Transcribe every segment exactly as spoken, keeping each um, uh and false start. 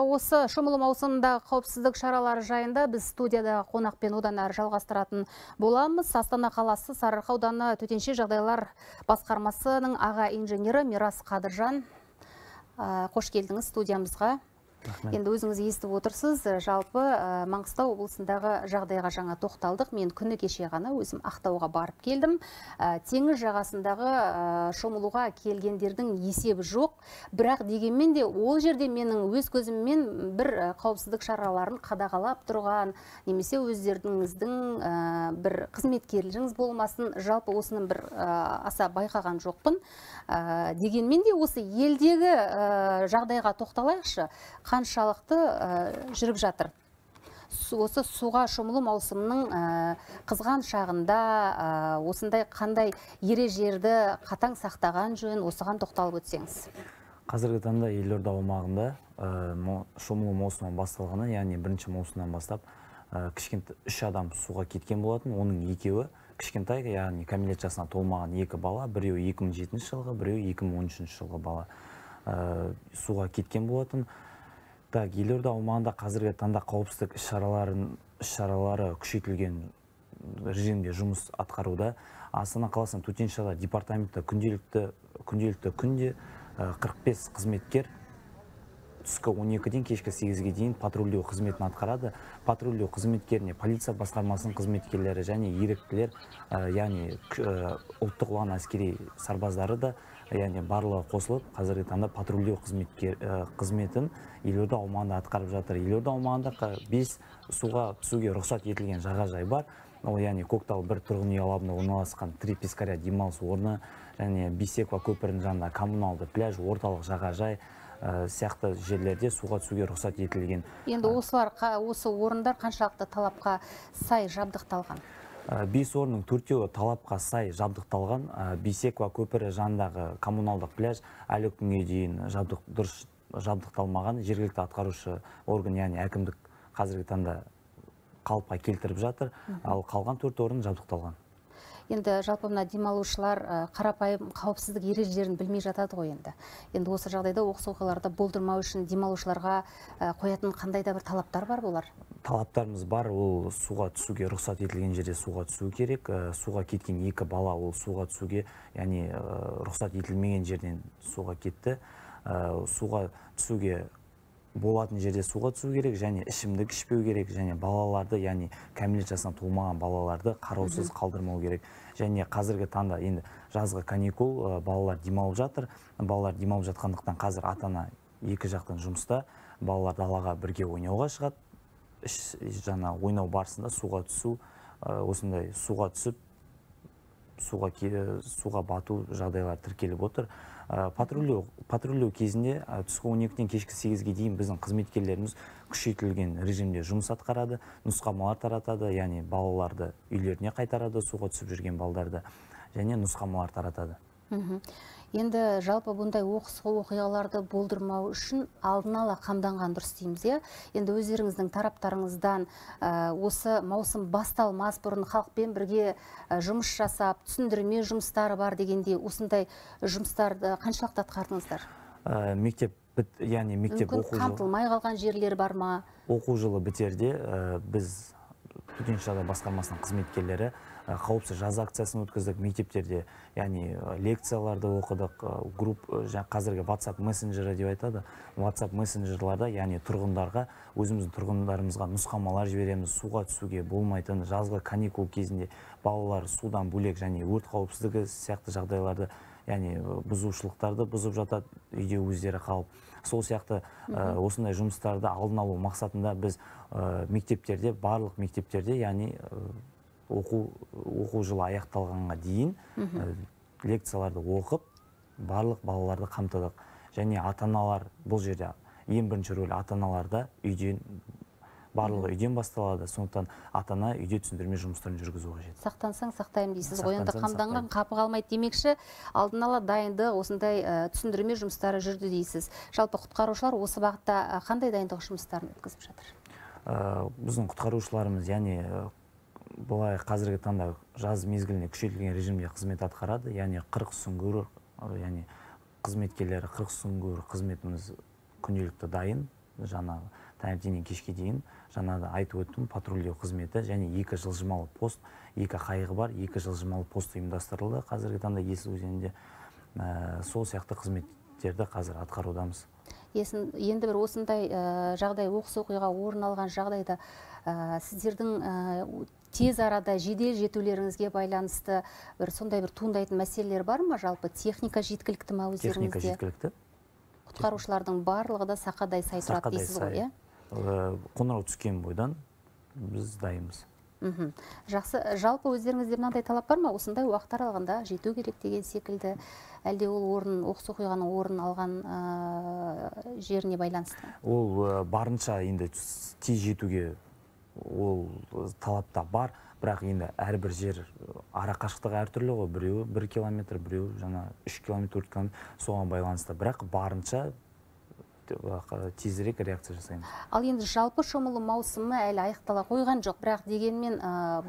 Осы шомылу маусымында қауіпсіздік шаралары жайында біз студияда қонақпен одан әрі жалғастыратын боламыз. Астана қаласы Сарыарқа ауданы төтенше жағдайлар басқармасының аға инженері Мирас Қадыржан. Қош келдіңіз студиямызға. Енді өзіңіз естіп отырсыз, жалпы Маңғыстау облысындағы жағдайға жаңа тоқталдық. Мен күні кеше ғана өзім Ақтауға барып келдім. Теңіз жағасындағы шомылуға келгендердің есебі жоқ. Бірақ дегенмен де ол жерде менің өз көзіммен бір қауіпсіздік шараларын қадағалап тұрған, немесе өздеріңіздің бір қызметкерлеріңіз болмасын, жалпы осының бір аса байқаған жоқпын. Дегенмен де осы елдегі жағдайға тоқталайықшы. Қаншалықты ә, жүріп жатыр. Осы суға шомылу маусымының ә, қызған шағында ә, осындай қандай ережелерді қатаң сақтаған жөн, осыған тоқталып өтсеңіз. Қазіргі таңда елорда аумағында ә, шомылу маусымы басталғаны, яғни бірінші маусымнан бастап ә, кішкентай үш адам суға кеткен болатын, оның екеуі кішкентай, яғни кәмелет жасына толмаған екі бала, біреуі екі мың жетінші жылғы, біреуі екі мың он үшінші жылғы бала ә, суға кеткен болатын. Так, елорда аумағында қазіргі таңда қауіпсіздік іс-шаралары күшейтілген режимде жұмыс атқаруда. Астана қаласының төтенше жағдайлар департаменті күнделікті, күнделікті күнде қырық бес қызметкер түскі он екіден кешкі сегізге дейін патрульдеу қызметін атқарады. Патрульдеу қызметкеріне полиция басқармасының қызметкерлері және еріктілер, яғни ұлттық ұлан әскери сарбаздары да, яғни барлығы қосылып, қазіргі таңда патрульдеу қызметін елорда аумағында атқарып жатыр. Елорда аумағында бес суға түсуге рұқсат етілген жағажай бар. Ол яғни Көктал бір тұрғын үй алабында орналасқан три пескаря демалыс орны, және Бисеква көпірінің жанында коммуналды пляж, орталық жағажай сияқты жерлерде суға түсуге рұқсат етілген. Енді осылар, осы орындар қаншалықты талапқа сай жабдықталған? Бес орынның төртеуі талапқа сай жабдықталған. Бисеква көпірі жанындағы коммуналдық пляж әлі күнге дейін жабдық, дұрыс жабдықталмаған. Жергілікті атқарушы орган, яғни әкімдік, қазіргі таңда қалыпқа келтіріп жатыр, ал қалған төрт орын жабдықталған. Енді жалпы мына демалушылар қарапайым қауіпсіздік ережелерін білмей жатады ғой енді. Енді осы жағдайда оқыс оқиғаларды болдырмау үшін демалушыларға қоятын қандай да бір талаптар бар болар? Талаптарымыз бар. Ол суға түсуге рұқсат етілген жерде суға түсу керек. Суға кеткен екі бала ол суға түсуге, яғни рұқсат етілмеген жерден суға кетті. Суға түсуге болатын жерде суға түсу керек, және ішімдік ішпеу керек, және балаларды, яғни кәмелет жасына толмаған балаларды қараусыз қалдырмау керек. Және қазіргі таңда енді жазғы каникул, балалар демалып жатыр. Балалар демалып жатқандықтан қазір ата-ана екі жақтан жұмыста, балалар далаға бірге ойнауға шығады. Жаңа ойнау барысында суға түсу, осындай суға түсіп суға суға бату жағдайлар тіркеліп отыр. Патрульдеу, патрульдеу кезінде түскі он екіден кешкі сегізге дейін біздің қызметкерлеріміз күшейтілген режимде жұмыс атқарады, нұсқамалар таратады, яғни балаларды үйлеріне қайтарады, суға түсіп жүрген балдарды, және нұсқамалар таратады. Енді жалпы бұндай оқыс оқиғаларды болдырмау үшін алдын ала қамданған дұрыс дейміз, иә? Енді өздеріңіздің тараптарыңыздан ә, осы маусым басталмас бұрын халықпен бірге жұмыс жасап, түсіндірме жұмыстары бар дегенде, осындай жұмыстарды қаншалықты атқардыңыздар? Ә, мектеп, яғни мектеп оқу жылы қамтылмай қалған жерлер бар ма? Оқу жылы бітерде ә, біз төтенше жағдай басқармасының қызметкерлері қауіпсіз жаз акциясын өткіздік мектептерде, яғни лекцияларды оқыдық. Групп, қазіргі WhatsApp мессенджері деп айтады, WhatsApp мессенджерларда, яғни тұрғындарға, өзіміздің тұрғындарымызға нұсқамалар жібереміз, суға түсуге болмайтын, жазғы каникул кезінде балалар судан бөлек және өрт қауіпсіздігі сияқты жағдайларды, яғни бұзушылықтарды бұзып жатады, үйде өздері қалып. Сол сияқты ә, осындай жұмыстарды алдын алу мақсатында біз ә, мектептерде, барлық мектептерде, яғни оқу, оқу жылы аяқталғанға дейін ә, лекцияларды оқып, барлық балаларды қамтыдық. Және ата-аналар, бұл жерде ең бірінші рөл ата-аналарда, үйден, барлығы үйден басталады. Сондықтан ата-ана үйде түсіндірме жұмыстарын жүргізу қажет. Сақтансаң сақтаймын дейсіз, ойында қамданған қапы қалмайды демекші, алдын ала дайынды осындай түсіндірме жұмыстары жүрді дейсіз. Жалпы құтқарушылар осы бағытта қандай дайындық жұмыстарын өткізіп жатыр? Біздің құтқарушыларымыз, яғни бұлай қазіргі таңда жаз мезгіліне күшейтілген режимде қызмет атқарады, яғни қырық сүңгуір, яғни қызметкерлері қырық сүңгуір қызметіміз күнделікті дайын. жаңағы таңертеңнен кешке дейін жаңада айтып өттім, патрульдеу қызметі және екі жылжымалы пост, екі қайығы бар, екі жылжымалы пост ұйымдастырылды. Қазіргі таңда Есіл өзенінде сол сияқты қызметтерді қазір атқарудамыз. Енді бір осындай жағдай, оқыс оқиға орын алған жағдайда сіздердің тез арада жедел жетулеріңізге байланысты бір сондай бір туындайтын мәселелер бар ма? Жалпы техника жеткілікті ма өздеріңізде? Техника жеткілікті. Құтқарушылардың барлығы да сақадай сай тұрады дейсіз ғой, иә? Қоңырау түскен бойдан біз дайымыз. Жақсы, жалпы өздеріңіздер мынандай талап бар ма? Осындай уақыт аралығында жету керек деген секілді, әлде ол орын, оқыс оқиғаның орын алған жеріне байланысты? Ол барынша енді тез жетуге ол талапта бар, бірақ енді әрбір жер ара қашықтығы әртүрлі ғой, біреуі бір километр, біреуі жаңа үш километр, төрт километр, соған байланысты, бірақ барынша тезірек реакция жасаймыз. Ал енді жалпы шомылу маусымы әлі аяқтала қойған жоқ, бірақ дегенмен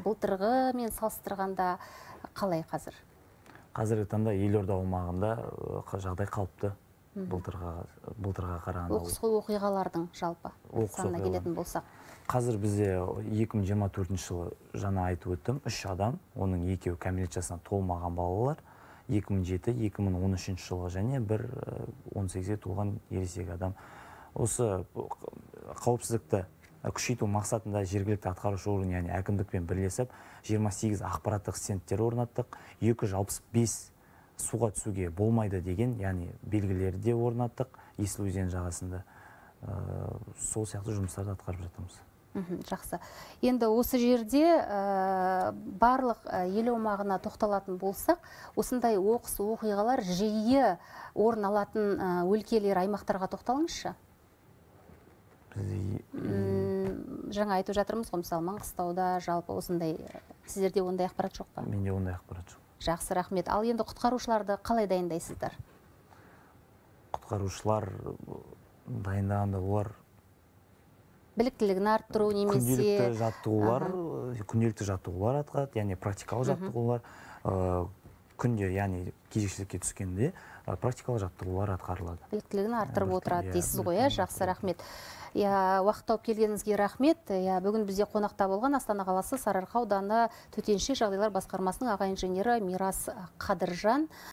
былтырғы мен салыстырғанда қалай қазір? Қазіргі таңда елорда аумағында жағдай қалыпты былтырға қарағанда. Оқыс оқиғалардың жалпы санына келетін болсақ. Қазір бізде екі мың жиырма төртінші жылы жаңа айтып өттім, үш адам, оның екеуі кәмелет жасына толмаған балалар, екі мың жеті - екі мың он үшінші жылғы және бір он сегізге толған ересек адам. Осы қауіпсіздікті күшейту мақсатында жергілікті атқарушы орган, яғни әкімдікпен бірлесіп, жиырма сегіз ақпараттық стендтер орнаттық, екі жүз алпыс бес суға түсуге болмайды деген, яғни белгілерді де орнаттық, Есіл өзен жағасында сол сияқты жұмыстарды атқарып жатырмыз. Жақсы. Енді осы жерде барлық ел аумағына тоқталатын болсақ, осындай оқыс оқиғалар жиі орын алатын өлкелер, аймақтарға тоқталыңызшы. Жаңа айтып жатырмыз ғой, мысалы Маңғыстауда жалпы осындай, сіздерде ондай ақпарат жоқ па? Менде ондай ақпарат жоқ. Жақсы, рахмет. Ал енді құтқарушыларды қалай дайындайсыздар? Құтқарушылар дайындағанда олар біліктілігін арттыру немесе күнделікті жаттығулар, күнделікті жаттығулар атқарады, яғни практикалық жаттығулар, күнде, яғни кезекшілікке түскенде практикалық жаттығулар атқарылады. Біліктілігін арттырып отырады дейсіз ғой, иә? Жақсы, рахмет. Уақыт тауып келгеніңізге рахмет. Бүгін бізде қонақта болған Астана қаласы Сарыарқа ауданы төтенше жағдайлар басқармасының аға инженері Мирас Қадыржан.